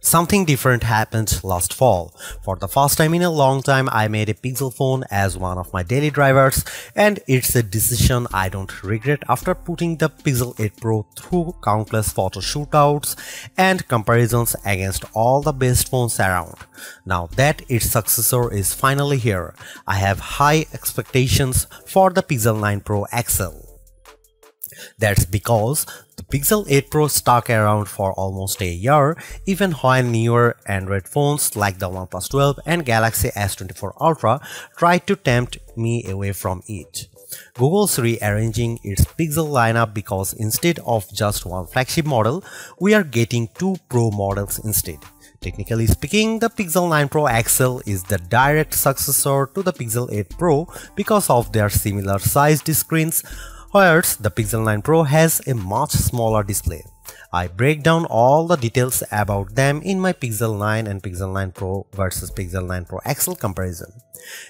Something different happened last fall. For the first time in a long time, I made a Pixel phone as one of my daily drivers, and it's a decision I don't regret after putting the Pixel 8 Pro through countless photo shootouts and comparisons against all the best phones around. Now that its successor is finally here, I have high expectations for the Pixel 9 Pro XL. That's because the Pixel 8 Pro stuck around for almost a year, even when newer Android phones like the OnePlus 12 and Galaxy S24 Ultra tried to tempt me away from it. Google's rearranging its Pixel lineup because instead of just one flagship model, we are getting two Pro models instead. Technically speaking, the Pixel 9 Pro XL is the direct successor to the Pixel 8 Pro because of their similar sized screens, whereas the Pixel 9 Pro has a much smaller display. I break down all the details about them in my Pixel 9 and Pixel 9 Pro versus Pixel 9 Pro XL comparison.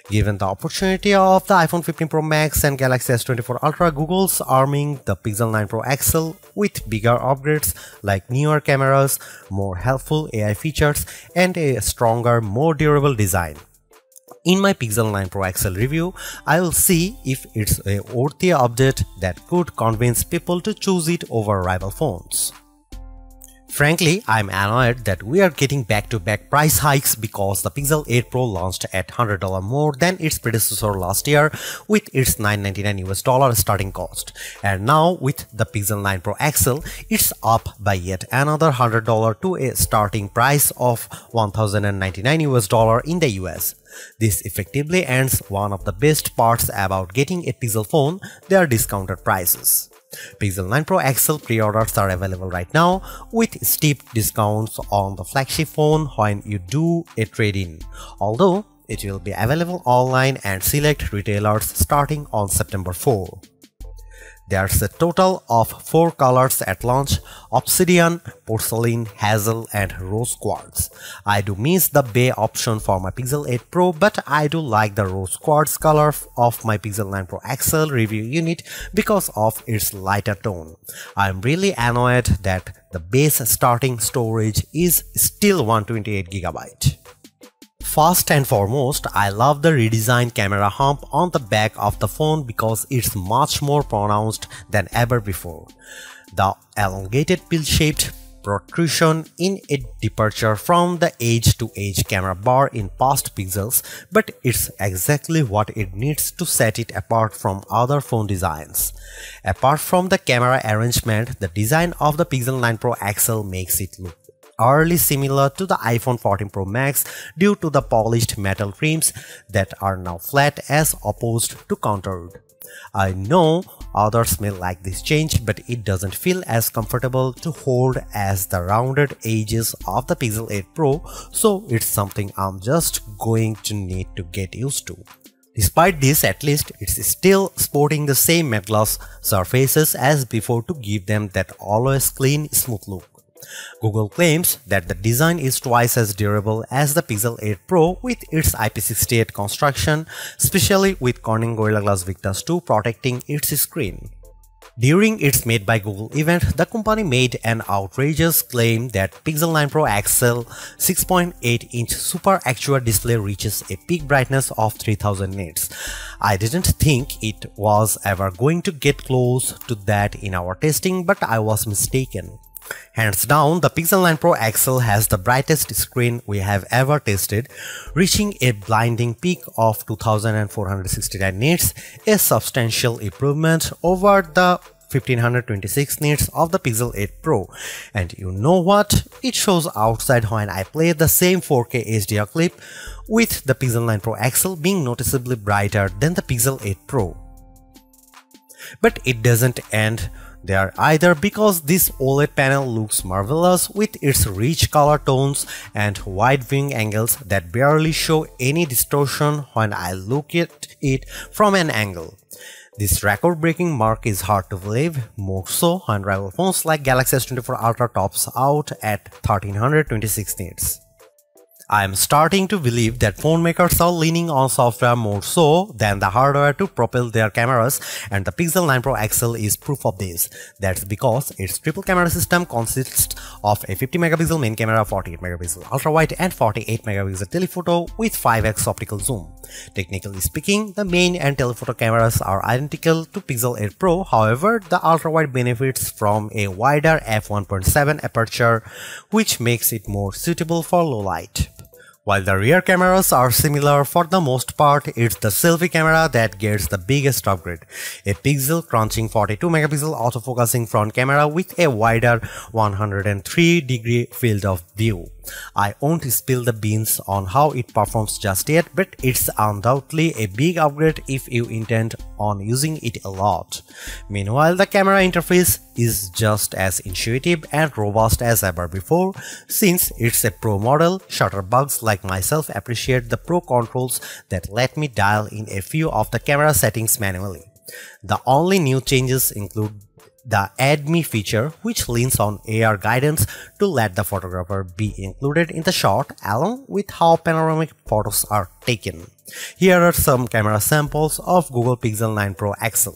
Given the opportunity of the iPhone 15 Pro Max and Galaxy S24 Ultra, Google's arming the Pixel 9 Pro XL with bigger upgrades like newer cameras, more helpful AI features, and a stronger, more durable design. In my Pixel 9 Pro XL review, I will see if it's a worthy update that could convince people to choose it over rival phones. Frankly, I'm annoyed that we are getting back-to-back price hikes because the Pixel 8 Pro launched at $100 more than its predecessor last year with its $999 starting cost. And now with the Pixel 9 Pro XL, it's up by yet another $100 to a starting price of $1,099 in the US. This effectively ends one of the best parts about getting a Pixel phone, their discounted prices. Pixel 9 Pro XL pre-orders are available right now with steep discounts on the flagship phone when you do a trade-in, although it will be available online and select retailers starting on September 4. There's a total of 4 colors at launch: obsidian, porcelain, hazel, and rose quartz. I do miss the bay option for my Pixel 8 Pro, but I do like the rose quartz color of my Pixel 9 Pro XL review unit because of its lighter tone. I'm really annoyed that the base starting storage is still 128GB. First and foremost, I love the redesigned camera hump on the back of the phone because it's much more pronounced than ever before. The elongated pill-shaped protrusion in a departure from the edge-to-edge camera bar in past Pixels, but it's exactly what it needs to set it apart from other phone designs. Apart from the camera arrangement, the design of the Pixel 9 Pro XL makes it look eerily similar to the iPhone 14 Pro Max due to the polished metal rims that are now flat as opposed to contoured. I know others may like this change, but it doesn't feel as comfortable to hold as the rounded edges of the Pixel 8 Pro, so it's something I'm just going to need to get used to. Despite this, at least it's still sporting the same matte gloss surfaces as before to give them that always clean, smooth look. Google claims that the design is twice as durable as the Pixel 8 Pro with its IP68 construction, especially with Corning Gorilla Glass Victus 2 protecting its screen. During its Made by Google event, the company made an outrageous claim that Pixel 9 Pro XL 6.8-inch Super Actual display reaches a peak brightness of 3000 nits. I didn't think it was ever going to get close to that in our testing, but I was mistaken. Hands down, the Pixel 9 Pro XL has the brightest screen we have ever tested, reaching a blinding peak of 2469 nits, a substantial improvement over the 1526 nits of the Pixel 8 Pro. And you know what? It shows outside when I play the same 4K HDR clip, with the Pixel 9 Pro XL being noticeably brighter than the Pixel 8 Pro. But it doesn't end there either, because this OLED panel looks marvelous with its rich color tones and wide viewing angles that barely show any distortion when I look at it from an angle. This record-breaking mark is hard to believe, more so when rival phones like Galaxy S24 Ultra tops out at 1326 nits. I am starting to believe that phone makers are leaning on software more so than the hardware to propel their cameras, and the Pixel 9 Pro XL is proof of this. That's because its triple camera system consists of a 50MP main camera, 48MP ultra-wide and 48MP telephoto with 5x optical zoom. Technically speaking, the main and telephoto cameras are identical to Pixel 8 Pro, however, the ultra-wide benefits from a wider f1.7 aperture, which makes it more suitable for low light. While the rear cameras are similar for the most part, it's the selfie camera that gets the biggest upgrade. A pixel crunching 42MP autofocusing front camera with a wider 103-degree field of view. I won't spill the beans on how it performs just yet, but it's undoubtedly a big upgrade if you intend on using it a lot. Meanwhile, the camera interface is just as intuitive and robust as ever before. Since it's a pro model, shutterbugs like myself appreciate the pro controls that let me dial in a few of the camera settings manually. The only new changes include the Add Me feature, which leans on AR guidance to let the photographer be included in the shot, along with how panoramic photos are taken. Here are some camera samples of Google Pixel 9 Pro XL.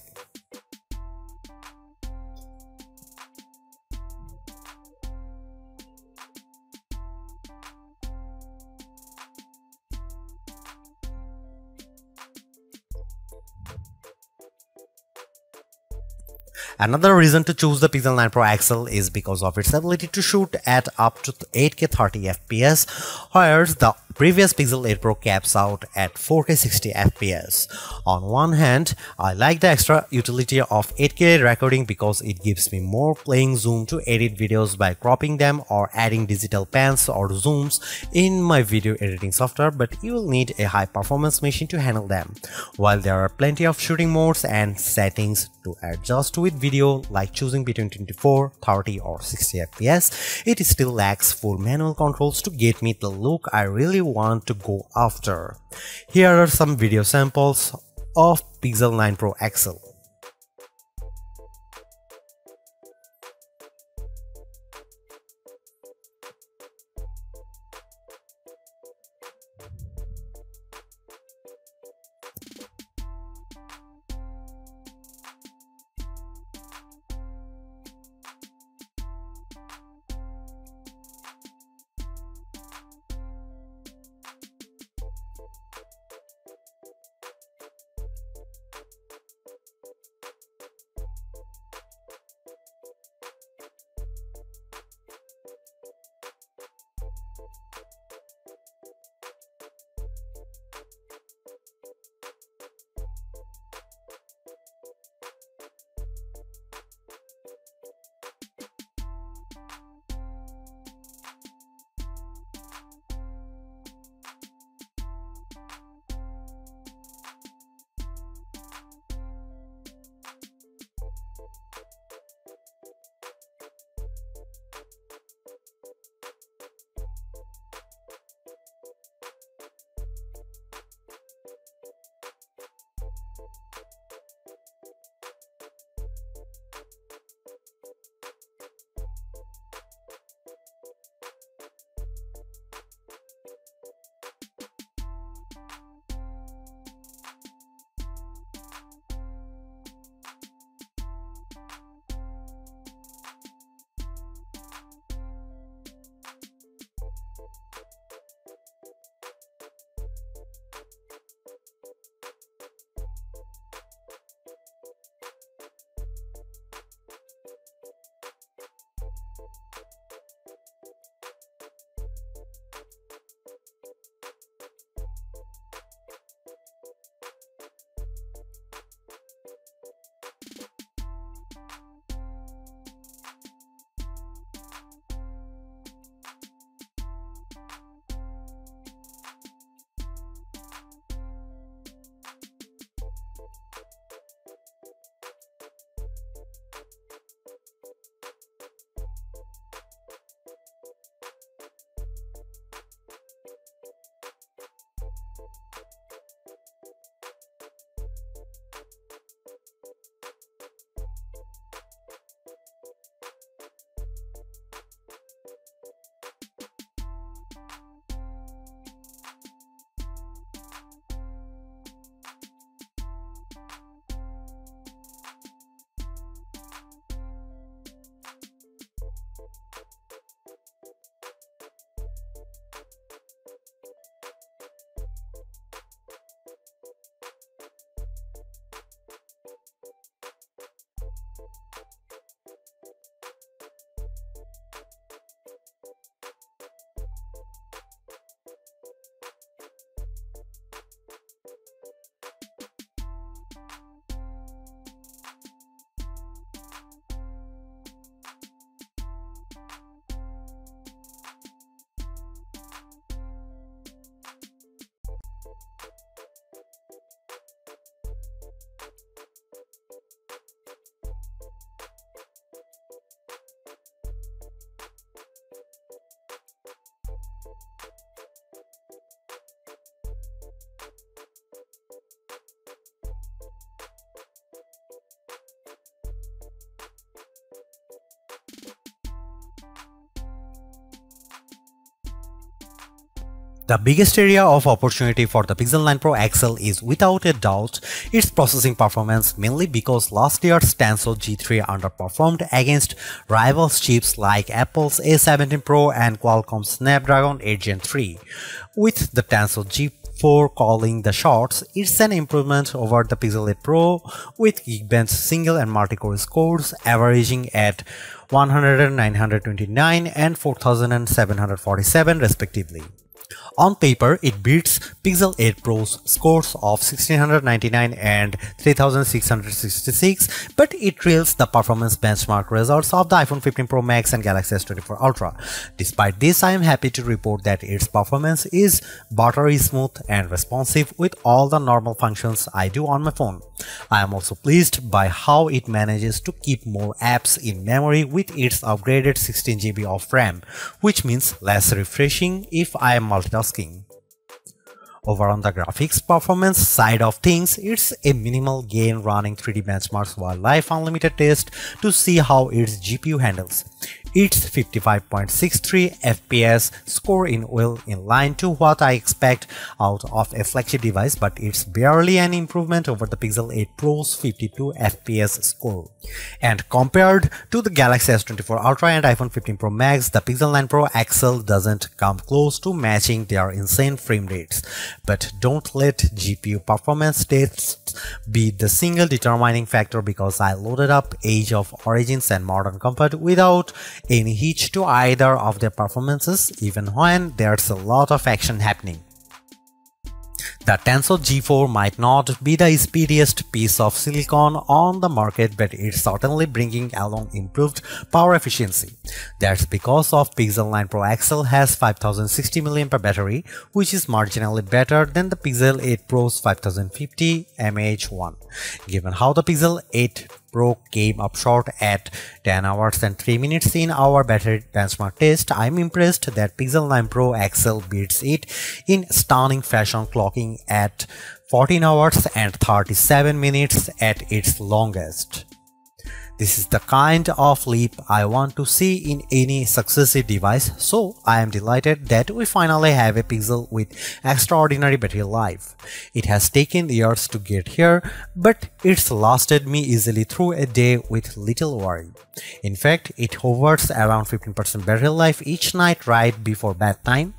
Another reason to choose the Pixel 9 Pro XL is because of its ability to shoot at up to 8K 30fps, whereas the previous Pixel 8 Pro caps out at 4K 60fps. On one hand, I like the extra utility of 8K recording because it gives me more playing zoom to edit videos by cropping them or adding digital pans or zooms in my video editing software, but you will need a high performance machine to handle them. While there are plenty of shooting modes and settings to adjust with video, like choosing between 24, 30 or 60fps, it still lacks full manual controls to get me the look I really want to go after. Here are some video samples of Pixel 9 Pro XL. The biggest area of opportunity for the Pixel 9 Pro XL is without a doubt its processing performance, mainly because last year's Tensor G3 underperformed against rival chips like Apple's A17 Pro and Qualcomm Snapdragon 8 Gen 3. With the Tensor G4 calling the shots, it's an improvement over the Pixel 8 Pro with Geekbench single and multi-core scores averaging at 1929 and 4747 respectively. On paper, it beats Pixel 8 Pro's scores of 1699 and 3666, but it trails the performance benchmark results of the iPhone 15 Pro Max and Galaxy S24 Ultra. Despite this, I am happy to report that its performance is buttery smooth and responsive with all the normal functions I do on my phone. I am also pleased by how it manages to keep more apps in memory with its upgraded 16GB of RAM, which means less refreshing if I am multitasking. Over on the graphics performance side of things, it's a minimal gain running 3D benchmarks while live unlimited test to see how its GPU handles. Its 55.63 FPS score is well in line to what I expect out of a flagship device, but it's barely an improvement over the Pixel 8 Pro's 52 FPS score. And compared to the Galaxy S24 Ultra and iPhone 15 Pro Max, the Pixel 9 Pro XL doesn't come close to matching their insane frame rates. But don't let GPU performance tests be the single determining factor, because I loaded up Age of Origins and Modern Combat without any hitch to either of their performances, even when there's a lot of action happening. The Tensor G4 might not be the speediest piece of silicon on the market, but it's certainly bringing along improved power efficiency. That's because of Pixel 9 Pro XL has 5060 mAh battery, which is marginally better than the Pixel 8 Pro's 5050 mAh one. Given how the Pixel 8 Pro came up short at 10 hours and 3 minutes in our battery benchmark test, I'm impressed that Pixel 9 Pro XL beats it in stunning fashion, clocking at 14 hours and 37 minutes at its longest. This is the kind of leap I want to see in any successive device, so I am delighted that we finally have a Pixel with extraordinary battery life. It has taken years to get here, but it's lasted me easily through a day with little worry. In fact, it hovers around 15% battery life each night right before bedtime.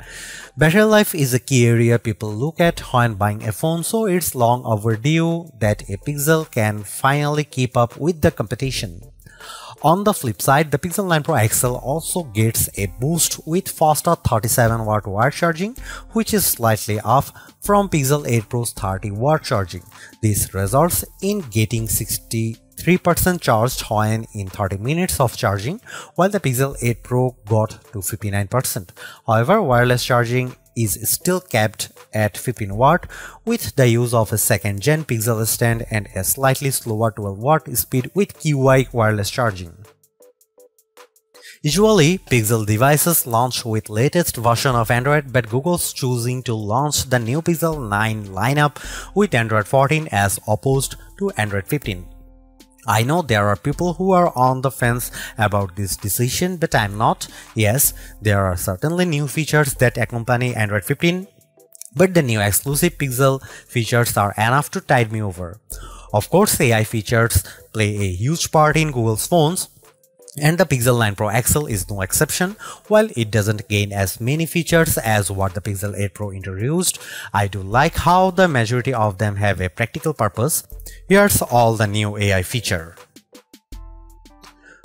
Battery life is a key area people look at when buying a phone, so it's long overdue that a Pixel can finally keep up with the competition. On the flip side, the Pixel 9 Pro XL also gets a boost with faster 37W wire charging, which is slightly off from Pixel 8 Pro's 30W charging. This results in getting 63% charged when in 30 minutes of charging, while the Pixel 8 Pro got to 59%. However, wireless charging is still capped at 15W with the use of a 2nd gen Pixel stand and a slightly slower 12W speed with Qi wireless charging. Usually, Pixel devices launch with latest version of Android, but Google's choosing to launch the new Pixel 9 lineup with Android 14 as opposed to Android 15. I know there are people who are on the fence about this decision, but I'm not. Yes, there are certainly new features that accompany Android 15, but the new exclusive Pixel features are enough to tide me over. Of course, AI features play a huge part in Google's phones, and the Pixel 9 Pro XL is no exception. While it doesn't gain as many features as what the Pixel 8 Pro introduced, I do like how the majority of them have a practical purpose. Here's all the new AI feature.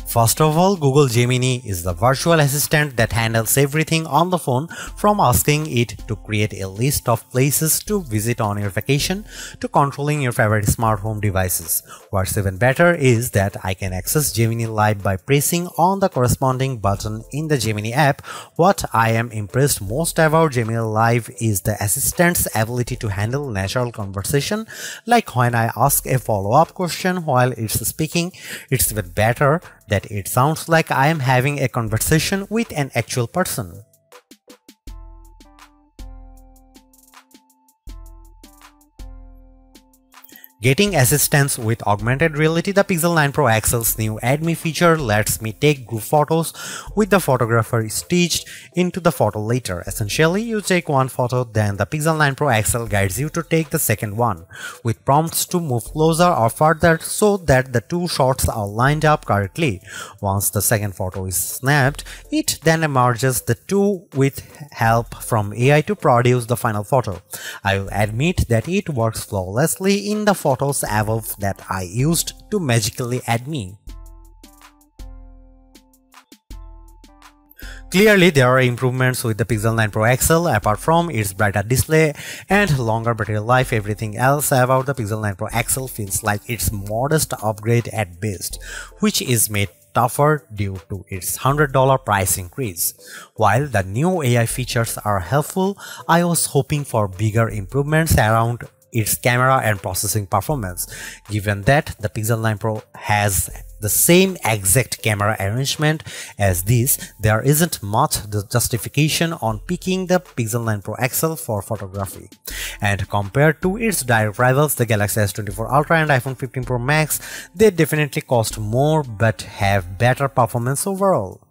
First of all, Google Gemini is the virtual assistant that handles everything on the phone, from asking it to create a list of places to visit on your vacation to controlling your favorite smart home devices. What's even better is that I can access Gemini Live by pressing on the corresponding button in the Gemini app. What I am impressed most about Gemini Live is the assistant's ability to handle natural conversation, like when I ask a follow-up question while it's speaking. It's even better that it sounds like I am having a conversation with an actual person. Getting assistance with augmented reality, the Pixel 9 Pro XL's new ADME feature lets me take group photos with the photographer stitched into the photo later. Essentially, you take one photo, then the Pixel 9 Pro XL guides you to take the second one, with prompts to move closer or further so that the two shots are lined up correctly. Once the second photo is snapped, it then merges the two with help from AI to produce the final photo. I will admit that it works flawlessly in the photos above that I used to magically add me. Clearly, there are improvements with the Pixel 9 Pro XL. Apart from its brighter display and longer battery life, everything else about the Pixel 9 Pro XL feels like its modest upgrade at best, which is made tougher due to its $100 price increase. While the new AI features are helpful, I was hoping for bigger improvements around its camera and processing performance. Given that the Pixel 9 Pro has the same exact camera arrangement as this, there isn't much justification on picking the Pixel 9 Pro XL for photography. And compared to its direct rivals, the Galaxy S24 Ultra and iPhone 15 Pro Max, they definitely cost more but have better performance overall.